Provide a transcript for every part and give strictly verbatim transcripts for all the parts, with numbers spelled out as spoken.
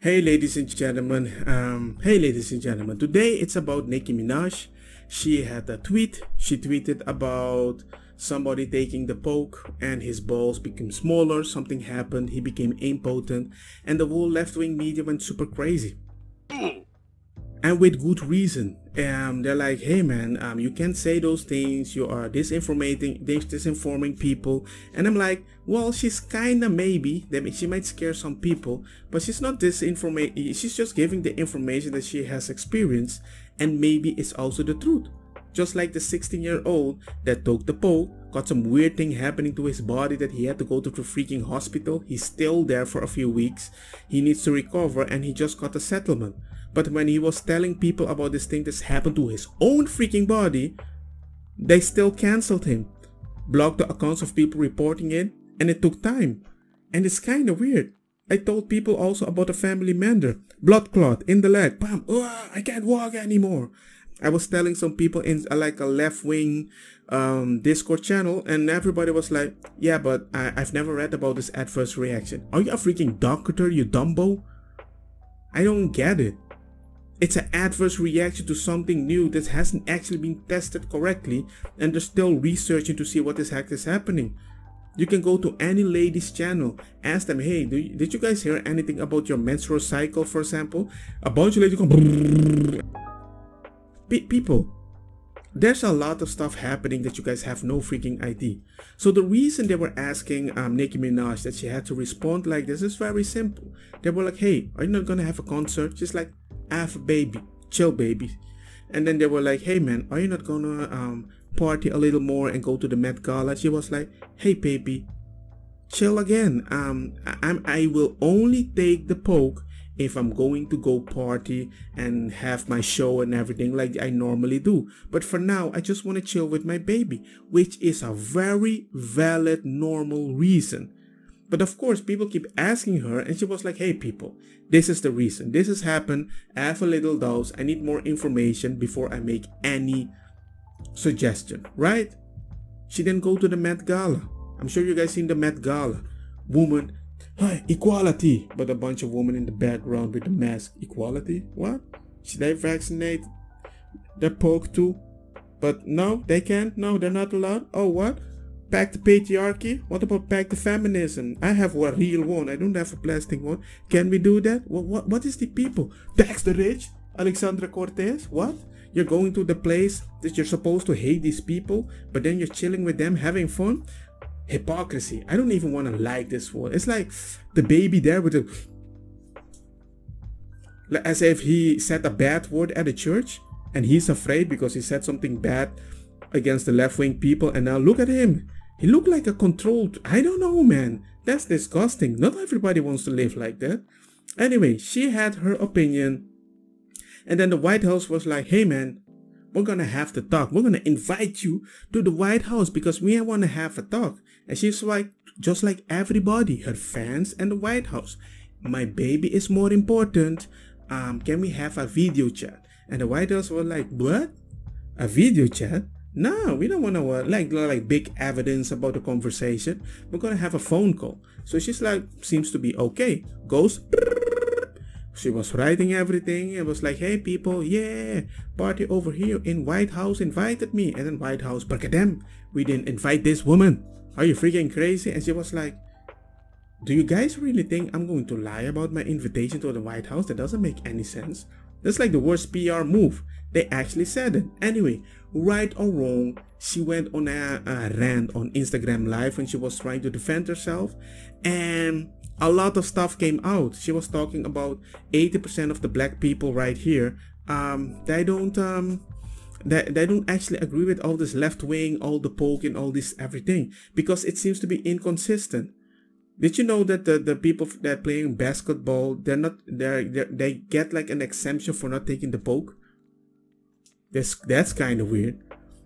Hey ladies and gentlemen, um, hey ladies and gentlemen, today it's about Nicki Minaj. She had a tweet, she tweeted about somebody taking the poke and his balls became smaller, something happened, he became impotent and the whole left-wing media went super crazy. And with good reason. Um, they're like, hey man, um, you can't say those things, you are disinformating, disinforming people. And I'm like, well, she's kinda maybe, she might scare some people, but she's not disinformating, she's just giving the information that she has experienced, and maybe it's also the truth. Just like the sixteen year old that took the poke, got some weird thing happening to his body that he had to go to the freaking hospital, he's still there for a few weeks, he needs to recover and he just got a settlement. But when he was telling people about this thing that's happened to his own freaking body, they still cancelled him, blocked the accounts of people reporting it, and it took time. And it's kinda weird. I told people also about a family member, blood clot in the leg, bam, oh, I can't walk anymore. I was telling some people in like a left-wing um, Discord channel, and everybody was like, yeah, but I I've never read about this adverse reaction. Are you a freaking doctor, you dumbo? I don't get it. It's an adverse reaction to something new that hasn't actually been tested correctly, and they're still researching to see what the heck is happening. You can go to any lady's channel, ask them, hey, do you, did you guys hear anything about your menstrual cycle, for example? A bunch of ladies go Pe people, there's a lot of stuff happening that you guys have no freaking idea. So the reason they were asking um, Nicki Minaj that she had to respond like this is very simple. They were like, hey, are you not gonna have a concert? She's like, have a baby, chill baby. And then they were like, hey man, are you not gonna um, party a little more and go to the Met Gala? She was like, hey baby, chill again. Um, I, I'm, I will only take the poke if I'm going to go party and have my show and everything like I normally do. But for now, I just want to chill with my baby, which is a very valid, normal reason. But of course, people keep asking her and she was like, hey people, this is the reason. This has happened. I have a little dose. I need more information before I make any suggestion, right? She didn't go to the Met Gala. I'm sure you guys seen the Met Gala. Woman, hi, equality. But a bunch of women in the background with the mask. Equality? What? Should they vaccinate their poke too? But no, they can't. No, they're not allowed. Oh, what? Pack the patriarchy? What about pack the feminism? I have a real one. I don't have a plastic one. Can we do that? What, what, what is the people? Tax the rich? Alexandria Cortez? What? You're going to the place that you're supposed to hate these people, but then you're chilling with them, having fun? Hypocrisy. I don't even want to like this one. It's like the baby there with the... as if he said a bad word at a church and he's afraid because he said something bad against the left-wing people, and now look at him. He looked like a controlled... I don't know, man. That's disgusting. Not everybody wants to live like that. Anyway, she had her opinion. And then the White House was like, hey man, we're gonna have to talk. We're gonna invite you to the White House because we want to have a talk. And she's like, just like everybody, her fans and the White House. My baby is more important. Um, can we have a video chat? And the White House was like, what? A video chat? No, we don't want to uh, like like big evidence about the conversation. We're gonna have a phone call. So she's like, seems to be okay. Goes. She was writing everything and was like, hey people, yeah, party over here in White House invited me. And then White House, Barkadem, we didn't invite this woman. Are you freaking crazy? And she was like, do you guys really think I'm going to lie about my invitation to the White House? That doesn't make any sense. That's like the worst P R move. They actually said it. Anyway, right or wrong, she went on a, a rant on Instagram Live when she was trying to defend herself. And a lot of stuff came out. She was talking about eighty percent of the black people right here. Um, they don't um, they, they don't actually agree with all this left wing, all the poking, all this everything. Because it seems to be inconsistent. Did you know that the, the people that are playing basketball, they're not they're, they're, they get like an exemption for not taking the poke? That's, that's kind of weird.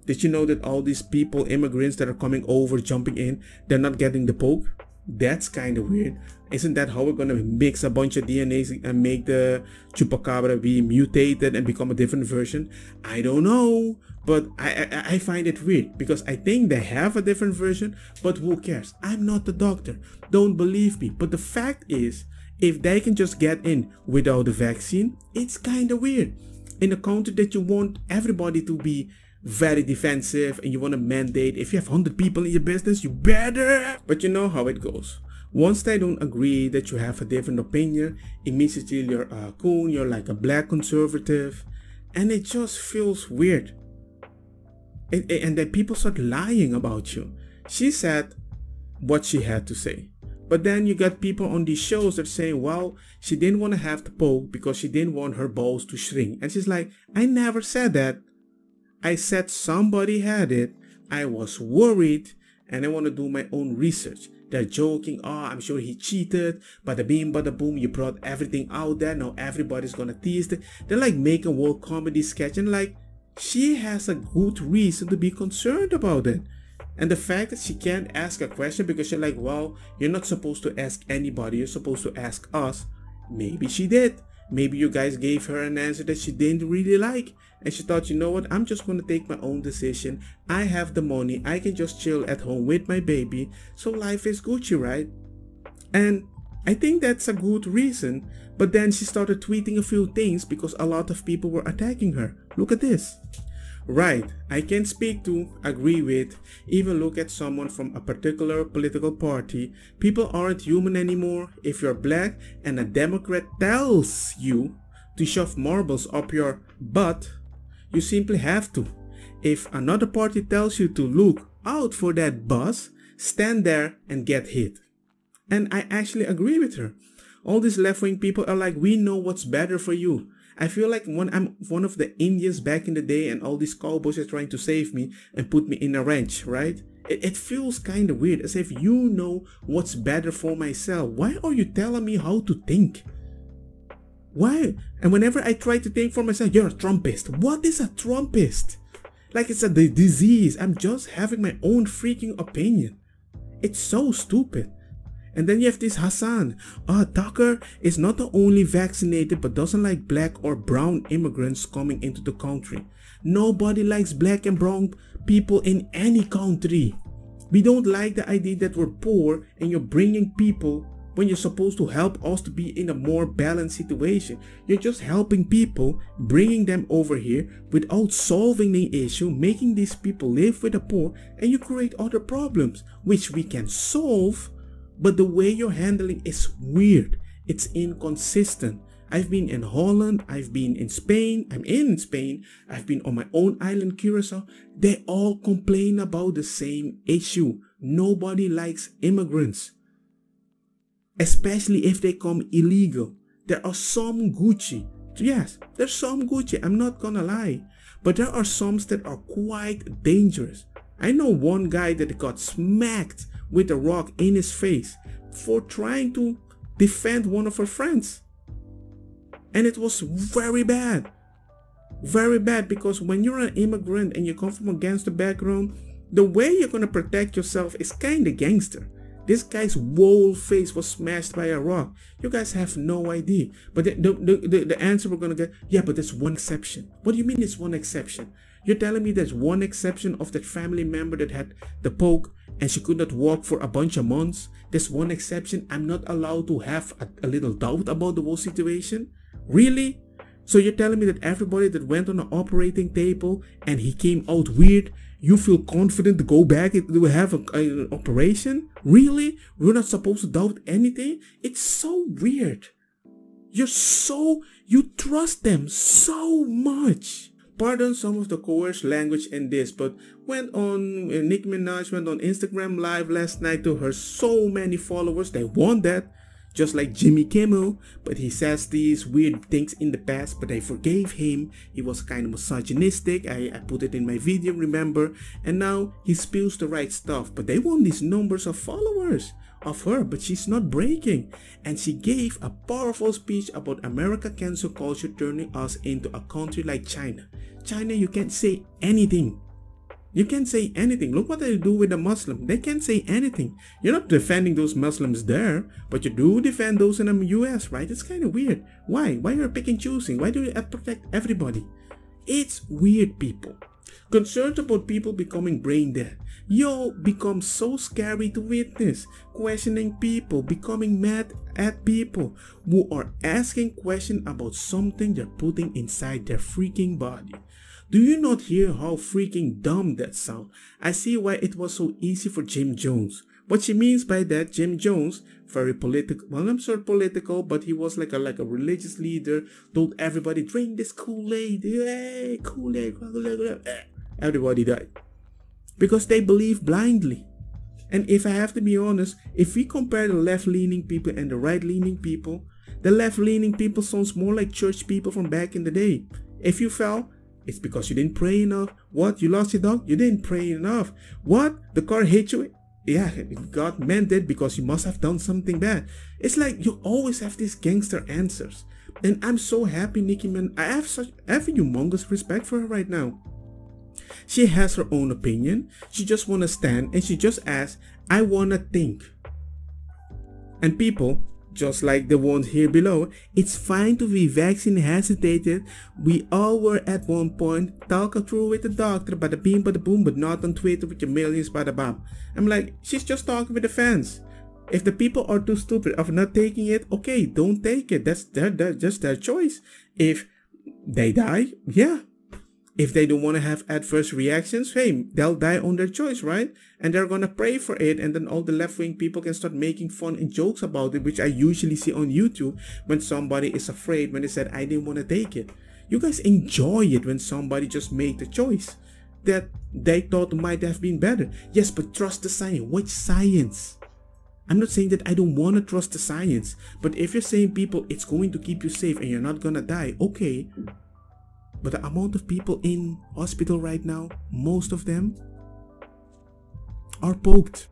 Did you know that all these people, immigrants that are coming over, jumping in, they're not getting the poke? That's kind of weird. Isn't that how we're gonna mix a bunch of D N A's and make the chupacabra be mutated and become a different version? I don't know, but I, I I find it weird because I think they have a different version, but who cares? I'm not the doctor. Don't believe me. But the fact is, if they can just get in without the vaccine, it's kind of weird. In a country that you want everybody to be very defensive and you want to mandate, if you have one hundred people in your business, you better. But you know how it goes. Once they don't agree that you have a different opinion, immediately you're a coon, you're like a black conservative, and it just feels weird. And, and then people start lying about you. She said what she had to say. But then you got people on these shows that say, well, she didn't want to have the poke because she didn't want her balls to shrink. And she's like, I never said that. I said somebody had it. I was worried and I want to do my own research. They're joking. Oh, I'm sure he cheated. Bada bing, bada boom. You brought everything out there. Now everybody's going to tease it. They're like making world comedy sketch. And like, she has a good reason to be concerned about it. And the fact that she can't ask a question because she's like, well, you're not supposed to ask anybody, you're supposed to ask us. Maybe she did. Maybe you guys gave her an answer that she didn't really like. And she thought, you know what, I'm just going to take my own decision. I have the money. I can just chill at home with my baby. So life is Gucci, right? And I think that's a good reason. But then she started tweeting a few things because a lot of people were attacking her. Look at this. Right, I can speak to, agree with, even look at someone from a particular political party. People aren't human anymore. If you're black and a Democrat tells you to shove marbles up your butt, you simply have to. If another party tells you to look out for that bus, stand there and get hit. And I actually agree with her. All these left-wing people are like, we know what's better for you. I feel like when I'm one of the Indians back in the day and all these cowboys are trying to save me and put me in a ranch, right? It, it feels kind of weird, as if you know what's better for myself. Why are you telling me how to think? Why? And whenever I try to think for myself, you're a Trumpist. What is a Trumpist? Like it's a disease. I'm just having my own freaking opinion. It's so stupid. And then you have this Hassan. Uh, Tucker is not the only vaccinated but doesn't like black or brown immigrants coming into the country. Nobody likes black and brown people in any country. We don't like the idea that we're poor and you're bringing people when you're supposed to help us to be in a more balanced situation. You're just helping people, bringing them over here without solving the issue, making these people live with the poor, and you create other problems which we can solve. But the way you're handling is weird. It's inconsistent. I've been in Holland. I've been in Spain. I'm in Spain. I've been on my own island, Curacao. They all complain about the same issue. Nobody likes immigrants. Especially if they come illegal. There are some Gucci. Yes, there's some Gucci. I'm not gonna lie. But there are some that are quite dangerous. I know one guy that got smacked with a rock in his face for trying to defend one of her friends. And it was very bad. Very bad, because when you're an immigrant and you come from a gangster background, the way you're going to protect yourself is kind of gangster. This guy's whole face was smashed by a rock. You guys have no idea. But the, the, the, the answer we're going to get, yeah, but there's one exception. What do you mean it's one exception? You're telling me there's one exception of that family member that had the poke and she could not walk for a bunch of months? There's one exception. I'm not allowed to have a, a little doubt about the whole situation? Really? So you're telling me that everybody that went on an operating table and he came out weird, you feel confident to go back and have a, a, an operation? Really? We're not supposed to doubt anything? It's so weird. You're so... You trust them so much. Pardon some of the coarse language in this, but went on, Nicki Minaj went on Instagram live last night to her so many followers. They want that, just like Jimmy Kimmel, but he says these weird things in the past, but they forgave him. He was kind of misogynistic. I, I put it in my video, remember? And now he spews the right stuff, but they want these numbers of followers of her, but she's not breaking. And she gave a powerful speech about America cancel culture turning us into a country like China. China, you can't say anything. You can't say anything. Look what they do with the Muslim. They can't say anything. You're not defending those Muslims there, but you do defend those in the U S, right? It's kind of weird. Why? Why are you picking and choosing? Why do you protect everybody? It's weird, people. Concerned about people becoming brain dead. Yo becomes so scary to witness. Questioning people, becoming mad at people who are asking questions about something they're putting inside their freaking body. Do you not hear how freaking dumb that sounds? I see why it was so easy for Jim Jones. What she means by that, Jim Jones, very political, well, I'm sure political, but he was like a like a religious leader, told everybody, drink this Kool-Aid, hey, Kool-Aid, everybody died. Because they believe blindly. And if I have to be honest, if we compare the left-leaning people and the right-leaning people, the left-leaning people sounds more like church people from back in the day. If you fell, it's because you didn't pray enough. What? You lost your dog? You didn't pray enough. What? The car hit you? Yeah, God meant it because you must have done something bad. It's like you always have these gangster answers. And I'm so happy Nicki Minaj, I have such I have a humongous respect for her right now. She has her own opinion. She just wanna stand and she just asks, I wanna think. And people, just like the ones here below, it's fine to be vaccine hesitated. We all were at one point. Talk through with the doctor, bada beam, bada boom, but not on Twitter with your millions, bada bam. I'm like, she's just talking with the fans. If the people are too stupid of not taking it, okay, don't take it. That's their, their just their choice. If they die, yeah. If they don't want to have adverse reactions, hey, they'll die on their choice, right? And they're gonna pray for it, and then all the left-wing people can start making fun and jokes about it, which I usually see on YouTube when somebody is afraid, when they said, I didn't want to take it. You guys enjoy it when somebody just made the choice that they thought might have been better. Yes, but trust the science. Which science? I'm not saying that I don't want to trust the science, but if you're saying people, it's going to keep you safe and you're not gonna die, okay. But the amount of people in hospital right now, most of them are poked.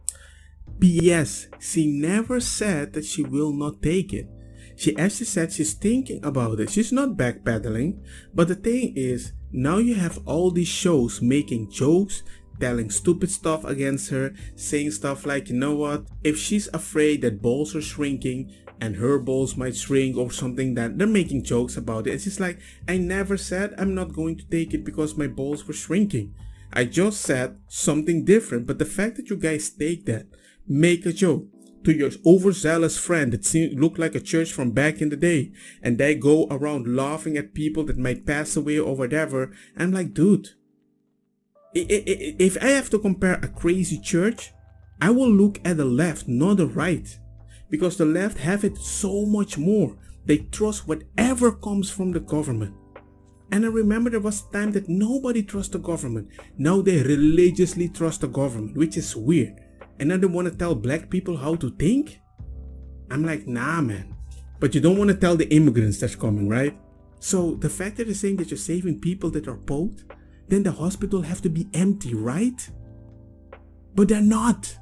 P S She never said that she will not take it. She actually said she's thinking about it. She's not backpedaling. But the thing is, now you have all these shows making jokes, telling stupid stuff against her, saying stuff like, you know what, if she's afraid that balls are shrinking, and her balls might shrink or something, that they're making jokes about it. It's just like, I never said I'm not going to take it because my balls were shrinking. I just said something different. But the fact that you guys take that, make a joke to your overzealous friend that seemed, looked like a church from back in the day, and they go around laughing at people that might pass away or whatever. I'm like, dude, if I have to compare a crazy church, I will look at the left, not the right. Because the left have it so much more. They trust whatever comes from the government. And I remember there was a time that nobody trusts the government. Now they religiously trust the government, which is weird. And now they want to tell black people how to think? I'm like, nah, man. But you don't want to tell the immigrants that's coming, right? So the fact that they're saying that you're saving people that are poked, then the hospital have to be empty, right? But they're not.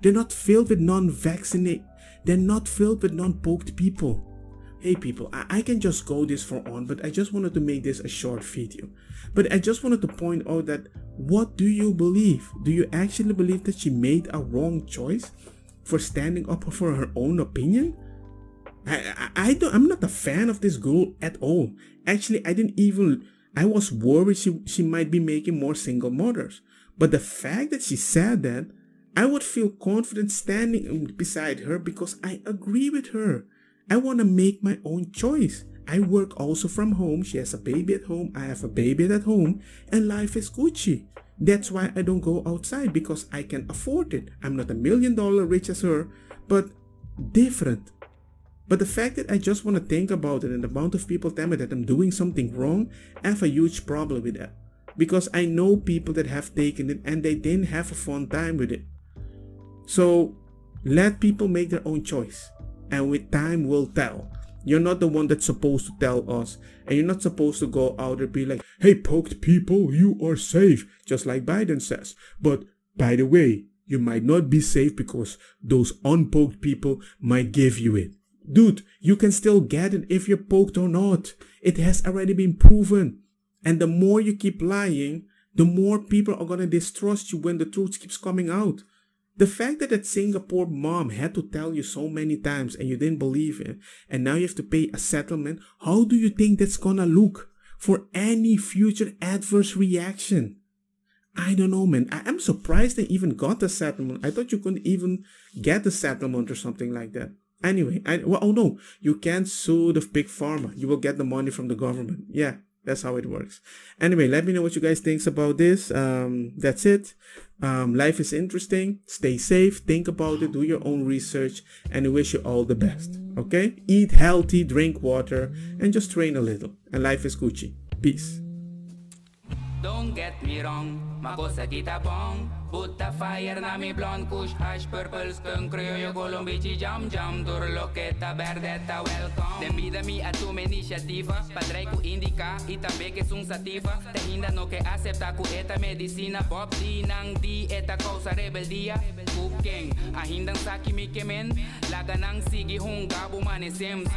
They're not filled with non-vaccinated. They're not filled with non-poked people. Hey people, I, I can just go this for on, but I just wanted to make this a short video. But I just wanted to point out that, what do you believe? Do you actually believe that she made a wrong choice for standing up for her own opinion? I, I, I don't, I'm not a fan of this girl at all. Actually, I didn't even, I was worried she, she might be making more single mothers. But the fact that she said that, I would feel confident standing beside her because I agree with her. I want to make my own choice. I work also from home. She has a baby at home. I have a baby at home. And life is Gucci. That's why I don't go outside, because I can afford it. I'm not a million dollar rich as her, but different. But the fact that I just want to think about it, and the amount of people tell me that I'm doing something wrong, I have a huge problem with that. Because I know people that have taken it and they didn't have a fun time with it. So let people make their own choice, and with time will tell. You're not the one that's supposed to tell us, and you're not supposed to go out and be like, hey, poked people, you are safe, just like Biden says. But by the way, you might not be safe because those unpoked people might give you it. Dude, you can still get it if you're poked or not. It has already been proven. And the more you keep lying, the more people are gonna distrust you when the truth keeps coming out. The fact that that Singapore mom had to tell you so many times and you didn't believe it, and now you have to pay a settlement, how do you think that's gonna look for any future adverse reaction. I don't know, man. I am surprised they even got the settlement. I thought you couldn't even get the settlement or something like that. Anyway, I, well, oh no, you can't sue the big pharma. You will get the money from the government. Yeah, that's how it works. Anyway, let me know what you guys think about this. Um, that's it. Um, life is interesting. Stay safe. Think about it. Do your own research. And I wish you all the best. Okay? Eat healthy, drink water, and just train a little. And life is Gucci. Peace. Don't get me wrong, ma cosa kita bong. Put the fire na mi blonde kush, hash purple skunk, criollo, colombici, jam jam, turloqueta, verdeta, welcome. Te mide mi a tu iniciativa, padre ku indica y también que es un sativa. Te hinda no que acepta ku eta medicina, Bob Dylan, di eta causa rebeldía. Kuken, ahindan saki mi kemen, la ganan sigi hunga bu mane sims.